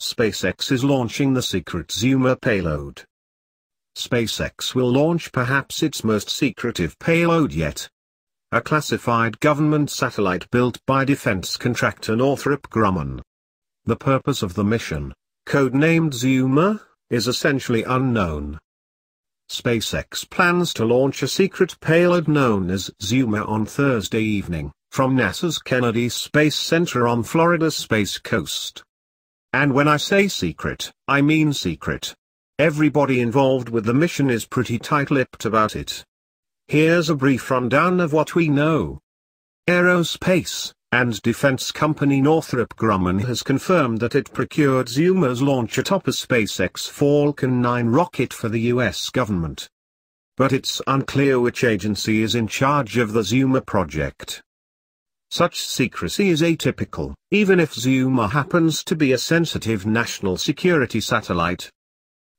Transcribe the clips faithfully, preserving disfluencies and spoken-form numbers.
SpaceX is launching the secret Zuma payload. SpaceX will launch perhaps its most secretive payload yet. A classified government satellite built by defense contractor Northrop Grumman. The purpose of the mission, codenamed Zuma, is essentially unknown. SpaceX plans to launch a secret payload known as Zuma on Thursday evening, from NASA's Kennedy Space Center on Florida's Space Coast. And when I say secret, I mean secret. Everybody involved with the mission is pretty tight-lipped about it. Here's a brief rundown of what we know. Aerospace and defense company Northrop Grumman has confirmed that it procured Zuma's launch atop a SpaceX Falcon nine rocket for the U S government. But it's unclear which agency is in charge of the Zuma project. Such secrecy is atypical, even if Zuma happens to be a sensitive national security satellite.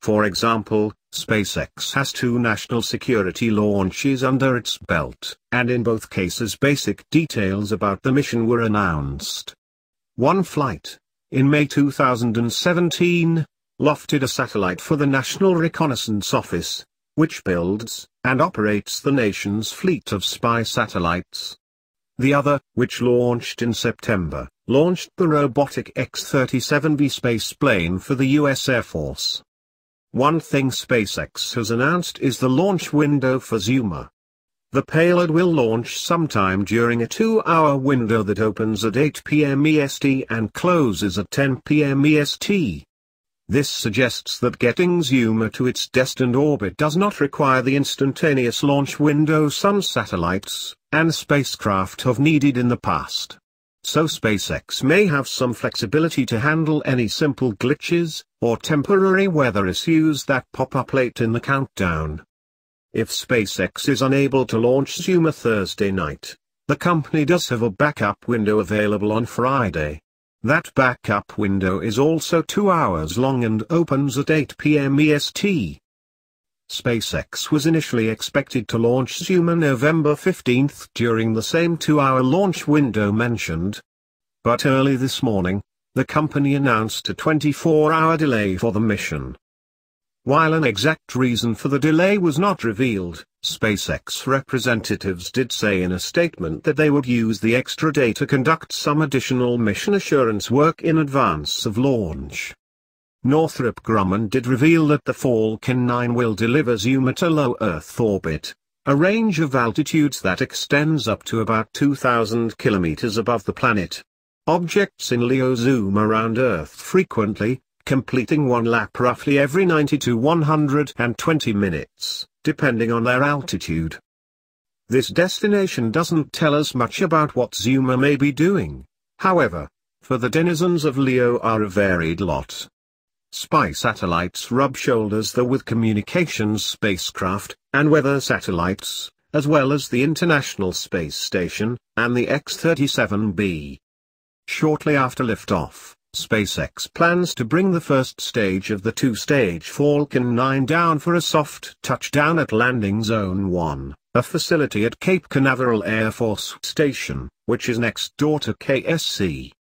For example, SpaceX has two national security launches under its belt, and in both cases basic details about the mission were announced. One flight, in May two thousand seventeen, lofted a satellite for the National Reconnaissance Office, which builds and operates the nation's fleet of spy satellites. The other, which launched in September, launched the robotic X thirty-seven B spaceplane for the U S Air Force. One thing SpaceX has announced is the launch window for Zuma. The payload will launch sometime during a two-hour window that opens at eight p m E S T and closes at ten p m E S T. This suggests that getting Zuma to its destined orbit does not require the instantaneous launch window some satellites and spacecraft have needed in the past. So SpaceX may have some flexibility to handle any simple glitches or temporary weather issues that pop up late in the countdown. If SpaceX is unable to launch Zuma Thursday night, the company does have a backup window available on Friday. That backup window is also two hours long and opens at eight p m E S T. SpaceX was initially expected to launch Zuma November fifteenth during the same two-hour launch window mentioned. But early this morning, the company announced a twenty-four hour delay for the mission. While an exact reason for the delay was not revealed, SpaceX representatives did say in a statement that they would use the extra day to conduct some additional mission assurance work in advance of launch. Northrop Grumman did reveal that the Falcon nine will deliver Zuma to low Earth orbit, a range of altitudes that extends up to about two thousand kilometers above the planet. Objects in LEO zoom around Earth frequently, completing one lap roughly every ninety to one hundred twenty minutes, depending on their altitude. This destination doesn't tell us much about what Zuma may be doing, however, for the denizens of LEO are a varied lot. Spy satellites rub shoulders though with communications spacecraft, and weather satellites, as well as the International Space Station, and the X thirty-seven B. Shortly after liftoff, SpaceX plans to bring the first stage of the two-stage Falcon nine down for a soft touchdown at Landing Zone one, a facility at Cape Canaveral Air Force Station, which is next door to K S C.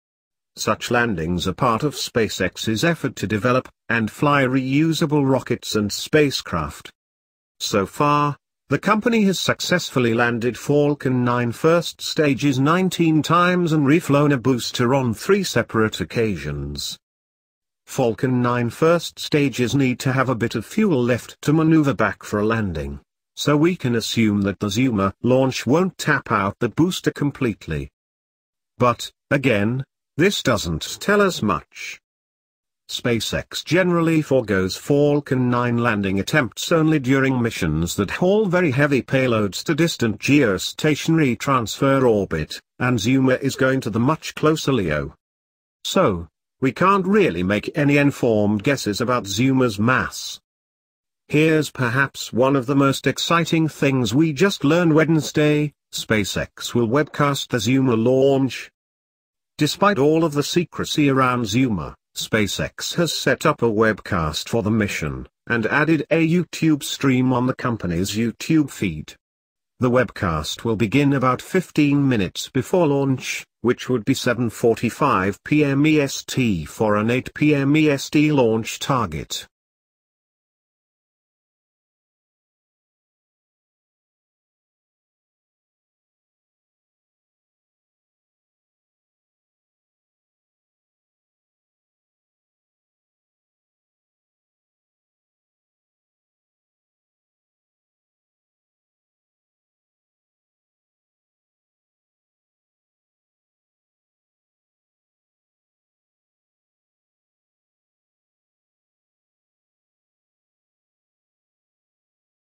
Such landings are part of SpaceX's effort to develop and fly reusable rockets and spacecraft. So far, the company has successfully landed Falcon nine first stages nineteen times and reflown a booster on three separate occasions. Falcon nine first stages need to have a bit of fuel left to maneuver back for a landing, so we can assume that the Zuma launch won't tap out the booster completely. But, again, this doesn't tell us much. SpaceX generally forgoes Falcon nine landing attempts only during missions that haul very heavy payloads to distant geostationary transfer orbit, and Zuma is going to the much closer LEO. So, we can't really make any informed guesses about Zuma's mass. Here's perhaps one of the most exciting things we just learned Wednesday: SpaceX will webcast the Zuma launch. Despite all of the secrecy around Zuma, SpaceX has set up a webcast for the mission, and added a YouTube stream on the company's YouTube feed. The webcast will begin about fifteen minutes before launch, which would be seven forty-five p m E S T for an eight p m E S T launch target.